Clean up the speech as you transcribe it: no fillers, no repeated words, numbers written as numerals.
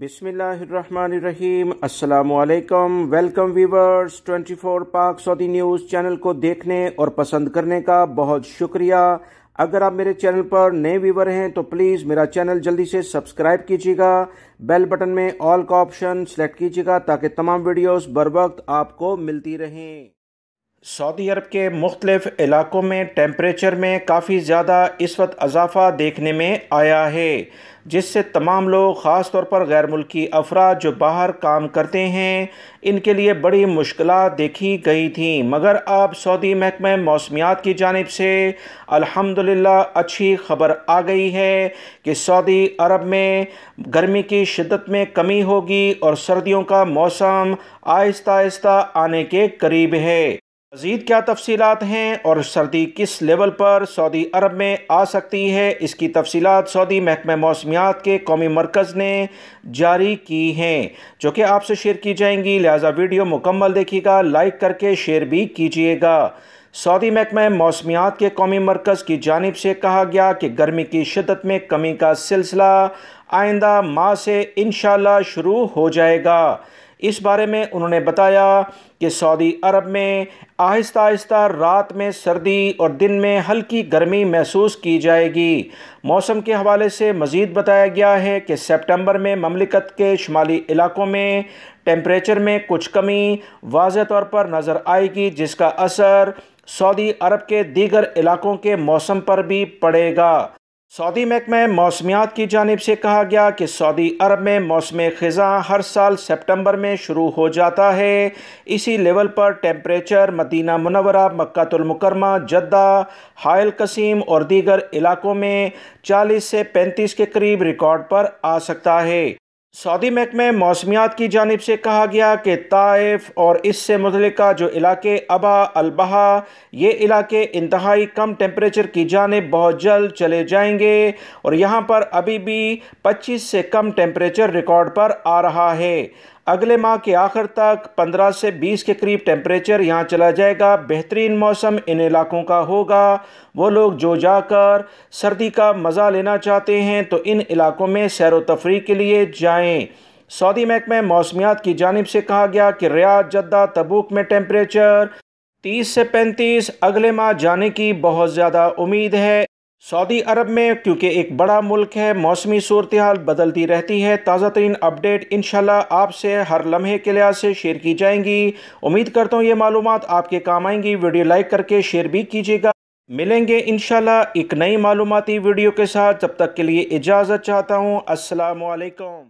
बिस्मिल्लाहिर्रहमानिर्रहीम। अस्सलामुअलैकुम। Welcome viewers 24 पाक सऊदी न्यूज़ चैनल को देखने और पसंद करने का बहुत शुक्रिया। अगर आप मेरे चैनल पर नए व्यूवर हैं तो प्लीज़ मेरा चैनल जल्दी से सब्सक्राइब कीजिएगा, बेल बटन में ऑल का ऑप्शन सेलेक्ट कीजिएगा ताकि तमाम वीडियोस बर वक्त आपको मिलती रहें। सऊदी अरब के मुख्तलिफ इलाकों में टेम्परेचर में काफ़ी ज़्यादा इस वक्त इजाफा देखने में आया है, जिससे तमाम लोग ख़ास तौर पर गैर मुल्की अफराद जो बाहर काम करते हैं इनके लिए बड़ी मुश्किल देखी गई थी, मगर अब सऊदी महकमे मौसमियात की जानिब से अल्हम्दुलिल्लाह अच्छी खबर आ गई है कि सऊदी अरब में गर्मी की शिद्दत में कमी होगी और सर्दियों का मौसम आहिस्ता आहिस्ता आने के करीब है। मज़ीद क्या तफसीलात हैं और सर्दी किस लेवल पर सऊदी अरब में आ सकती है, इसकी तफसीलात सऊदी महकमे मौसमियात के कौमी मरकज़ ने जारी की हैं जो कि आपसे शेयर की जाएंगी, लिहाजा वीडियो मुकम्मल देखिएगा, लाइक करके शेयर भी कीजिएगा। सऊदी महकमे मौसमियात के कौमी मरकज़ की जानिब से कहा गया कि गर्मी की शिद्दत में कमी का सिलसिला आइंदा माह से इंशाल्लाह शुरू हो जाएगा। इस बारे में उन्होंने बताया कि सऊदी अरब में आहिस्ता आहिस्ता रात में सर्दी और दिन में हल्की गर्मी महसूस की जाएगी। मौसम के हवाले से मज़ीद बताया गया है कि सितंबर में ममलिकत के शुमाली इलाकों में टेम्परेचर में कुछ कमी वाज़े तौर पर नज़र आएगी, जिसका असर सऊदी अरब के दीगर इलाकों के मौसम पर भी पड़ेगा। सऊदी महकमे मौसमियात की जानिब से कहा गया कि सऊदी अरब में मौसम ख़िज़ा हर साल सितंबर में शुरू हो जाता है। इसी लेवल पर temperature Madina Munawwara, Makkatul Mukarramah, Jeddah, Hail Qassim और दीगर इलाकों में 40 से 35 के करीब रिकॉर्ड पर आ सकता है। सऊदी महकमे मौसमियात की जानिब से कहा गया कि ताइफ और इससे मुतल्लिका जो इलाके अबा अलबहा ये इलाके इंतहाई कम टेम्परेचर की जानिब बहुत जल्द चले जाएंगे और यहाँ पर अभी भी 25 से कम टेम्परेचर रिकॉर्ड पर आ रहा है। अगले माह के आखिर तक 15 से 20 के करीब टेम्परेचर यहाँ चला जाएगा। बेहतरीन मौसम इन इलाकों का होगा। वो लोग जो जाकर सर्दी का मज़ा लेना चाहते हैं तो इन इलाकों में सैर व तफरी के लिए जाएं। सऊदी महकमे मौसमियात की जानिब से कहा गया कि रियाद, जद्दा, तबूक में टेम्परेचर 30 से 35 अगले माह जाने की बहुत ज़्यादा उम्मीद है। सऊदी अरब में क्योंकि एक बड़ा मुल्क है, मौसमी सूरत हाल बदलती रहती है। ताज़ा तरीन अपडेट इंशाल्लाह आपसे हर लम्हे के लिहाज से शेयर की जाएंगी। उम्मीद करता हूँ ये मालूमात आपके काम आएंगी। वीडियो लाइक करके शेयर भी कीजिएगा। मिलेंगे इंशाल्लाह एक नई मालूमाती वीडियो के साथ, तब तक के लिए इजाज़त चाहता हूँ। अस्सलामु अलैकुम।